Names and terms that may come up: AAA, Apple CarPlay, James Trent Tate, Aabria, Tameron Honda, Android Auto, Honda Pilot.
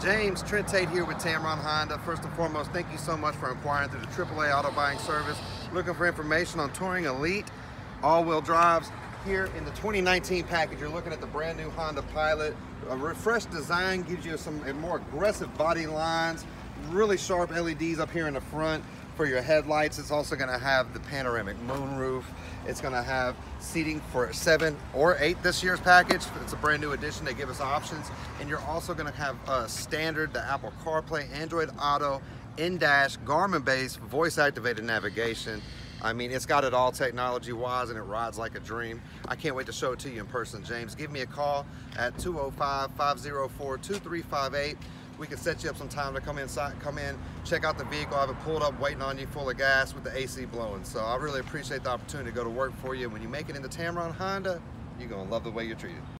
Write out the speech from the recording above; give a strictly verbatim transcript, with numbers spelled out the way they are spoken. James Trent Tate here with Tameron Honda. First and foremost, thank you so much for inquiring through the triple A auto buying service. Looking for information on touring elite all-wheel drives. Here in the twenty nineteen package, you're looking at the brand new Honda Pilot. A refreshed design gives you some more aggressive body lines, really sharp L E Ds up here in the front for your headlights. It's also going to have the panoramic moonroof. It's going to have seating for seven or eight this year's package. It's a brand new addition. They give us options. And you're also going to have uh, standard, the Apple CarPlay, Android Auto, in-dash, Garmin-based, voice-activated navigation. I mean, it's got it all technology-wise, and it rides like a dream. I can't wait to show it to you in person, James. Give me a call at two oh five, five oh four, two three five eight. We can set you up some time to come inside, come in, check out the vehicle. I have it pulled up, waiting on you, full of gas with the A C blowing. So I really appreciate the opportunity to go to work for you. When you make it into Tameron Honda, you're going to love the way you're treated.